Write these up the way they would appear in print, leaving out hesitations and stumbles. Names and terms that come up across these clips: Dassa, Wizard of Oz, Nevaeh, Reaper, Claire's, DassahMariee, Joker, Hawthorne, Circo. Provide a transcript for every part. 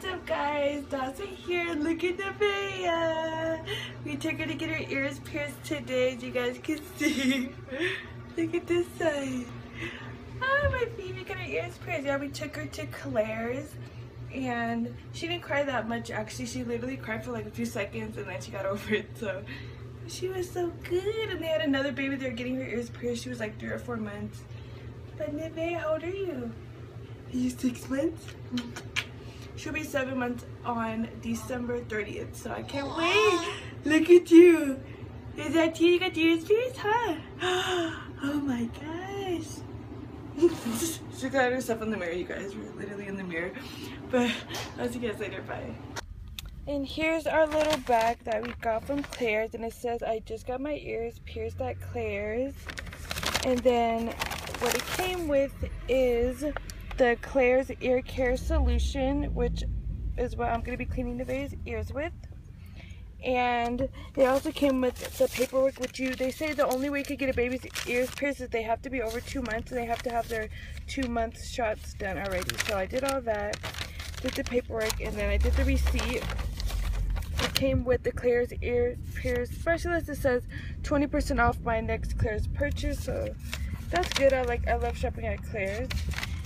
What's up, guys? Dassa here. Look at Nevaeh. We took her to get her ears pierced today, as you guys can see. Look at this side. Oh, my baby got her ears pierced. Yeah, we took her to Claire's, and she didn't cry that much, actually. She literally cried for like a few seconds, and then she got over it, so she was so good. And they had another baby. They're getting her ears pierced. She was like 3 or 4 months. But Nevaeh, how old are you? Are you 6 months? She'll be 7 months on December 30th, so I can't wait. Look at you. Is that you? You got your ears pierced, huh? Oh my gosh. She got herself in the mirror, you guys. We're literally in the mirror. But I'll see you guys later. Bye. And here's our little bag that we got from Claire's, and it says, "I just got my ears pierced at Claire's." And then what it came with is the Claire's ear care solution, which is what I'm going to be cleaning Nevaeh's ears with. And they also came with the paperwork, which they say the only way you could get a baby's ears pierced is they have to be over 2 months, and they have to have their 2 month shots done already. So I did all that, did the paperwork, and then I did the receipt. It came with the Claire's ear pierce specialist. It says 20% off my next Claire's purchase, so that's good. I love shopping at Claire's.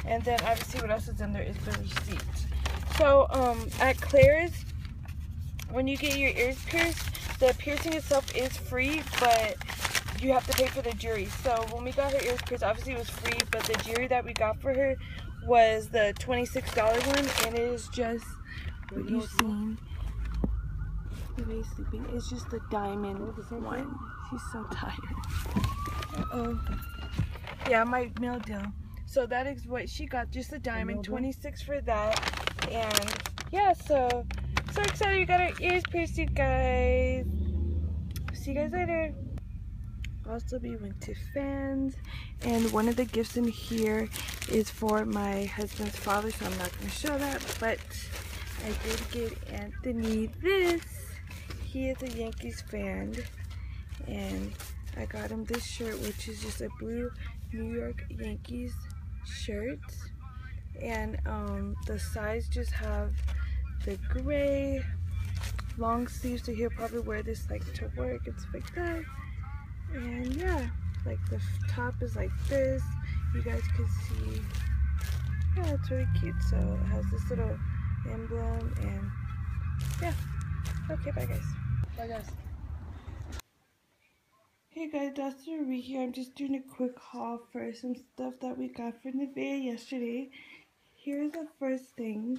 And then obviously what else is in there is the receipt. So at Claire's, when you get your ears pierced, the piercing itself is free, but you have to pay for the jewelry. So when we got her ears pierced, obviously it was free, but the jewelry that we got for her was the $26 one, and it is just what you've seen. Nevaeh's sleeping. It's just the diamond one. She's so tired. Yeah, my meal deal. So that is what she got, just a diamond, $26 for that. And yeah, so excited we got our ears pierced, you guys. See you guys later. Also, we went to Fans, and one of the gifts in here is for my husband's father, so I'm not gonna show that, but I did get Anthony this. He is a Yankees fan, and I got him this shirt, which is just a blue New York Yankees shirts, and the sides just have the gray long sleeves, so he'll probably wear this like to work and stuff like that. And yeah, like the top is like this, you guys can see. Yeah, it's really cute. So it has this little emblem, and yeah. Okay, bye guys. Bye guys. Hey guys, DassahMariee here. I'm just doing a quick haul for some stuff that we got for Nevaeh yesterday. Here are the first things.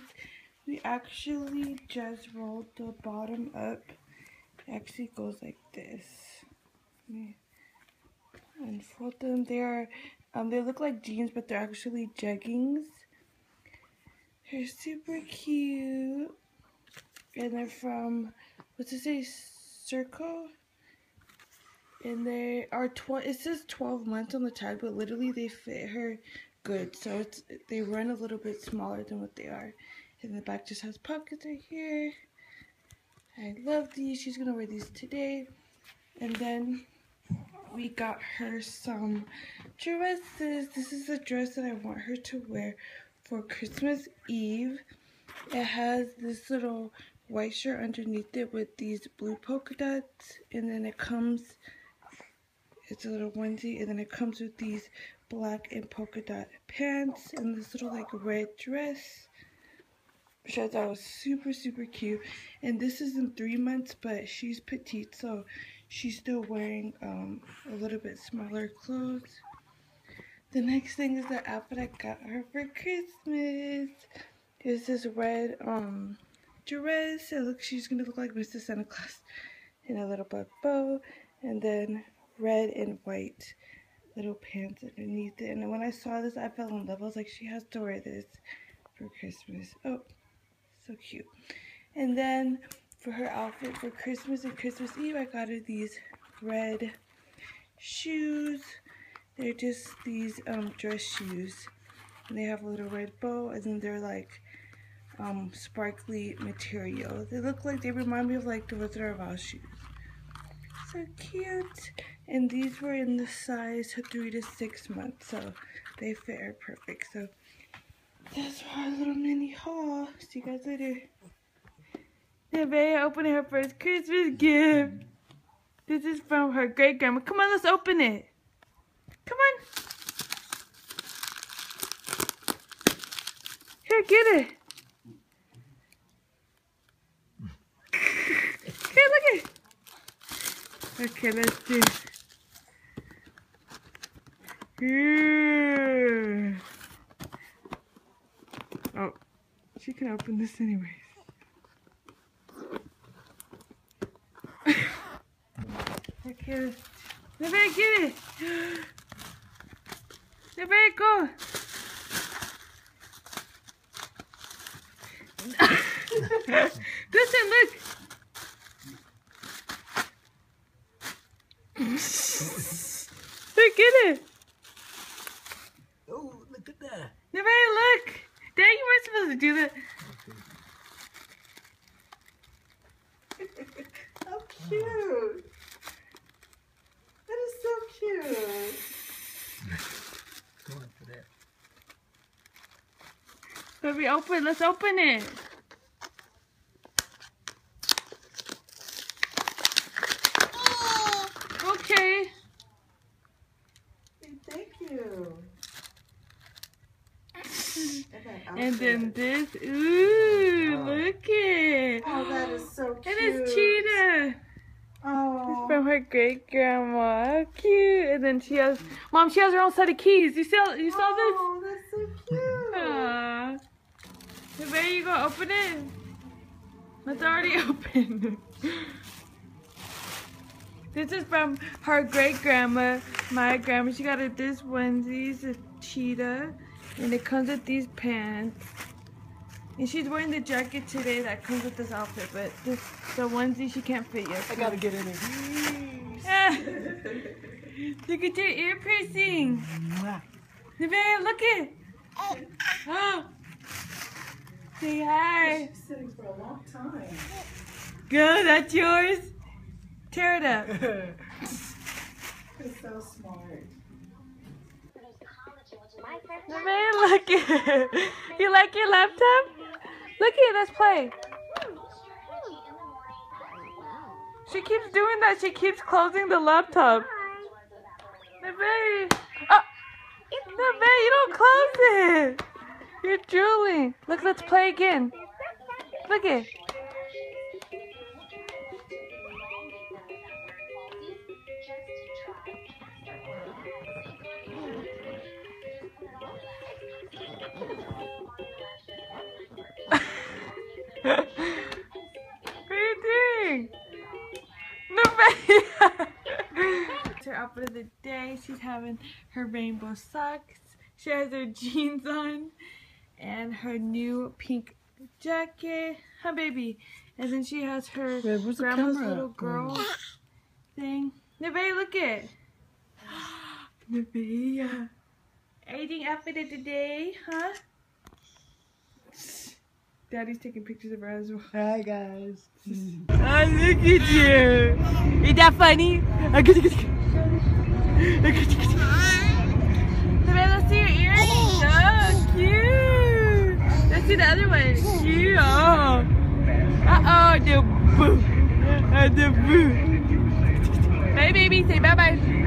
We actually just rolled the bottom up. It actually goes like this. Let me unfold them. They are, they look like jeans, but they're actually jeggings. They're super cute. And they're from, what's it say, Circo? And they are it says 12 months on the tag, but literally they fit her good. So they run a little bit smaller than what they are. And the back just has pockets right here. I love these. She's gonna wear these today. And then we got her some dresses. This is a dress that I want her to wear for Christmas Eve. It has this little white shirt underneath it with these blue polka dots, and then it comes, it's a little onesie, and then it comes with these black and polka dot pants and this little like red dress, which I thought was super, super cute. And this is in 3 months, but she's petite, so she's still wearing a little bit smaller clothes. The next thing is the outfit I got her for Christmas. It's this red dress. It looks, she's gonna look like Mrs. Santa Claus in a little black bow, and then red and white little pants underneath it. And when I saw this, I fell in love. I was like, she has to wear this for Christmas. Oh, so cute. And then for her outfit for Christmas and Christmas Eve, I got her these red shoes. They're just these dress shoes, and they have a little red bow, and then they're like sparkly material. They look like, they remind me of like the Wizard of Oz shoes. So cute. And these were in the size 3 to 6 months, so they fit her perfect. So That's our little mini haul. See you guys later. Nevaeh opening her first Christmas gift. This is from her great grandma. Come on, let's open it. Come on. Here, get it. Here, look at it. Okay, let's do it. Here. Oh, she can open this anyways. Okay, Nevaeh, get it. Nevaeh, go. Listen, look. Look, get it. Oh, look at that. Nevaeh, look. Dad, you weren't supposed to do that. Okay. How cute. That is so cute. Go on for that. Baby, open. Let's open it. Okay. Thank you. And then this. Ooh, oh, look it. Oh, that is so cute. It is Cheetah. Oh. It's from her great grandma. How cute. And then she has, Mom, she has her own set of keys. You saw this? Oh, that's so cute. Aww. So, baby, you gonna open it? It's already open. This is from her great grandma, my grandma. She got it this onesies, a cheetah, and it comes with these pants. And she's wearing the jacket today that comes with this outfit, but this the onesie she can't fit yet. So. I gotta get in it. Look at your ear piercing. Nevaeh, look at. Oh. Say hi. She's sitting for a long time. Good, that's yours. Tear it up. It's so smart. Nevaeh, look at it. You like your laptop? Look at it, let's play. She keeps doing that. She keeps closing the laptop. Nevaeh. Oh. Nevaeh, you don't close it. You're drooling. Look, let's play again. Look at it. What are you doing? Nevaeh! It's her outfit of the day. She's having her rainbow socks. She has her jeans on. And her new pink jacket. Hi, baby. And then she has her grandma's little girl thing. Nevaeh, look it. Nevaeh. Eating outfit of the day, huh? Daddy's taking pictures of her as well. Hi guys. Oh, look at you. Is that funny? Let's see your earrings. Oh, cute. Let's see the other one. Cute. Oh. Uh oh, the boo. The boo. Bye, baby. Say bye bye.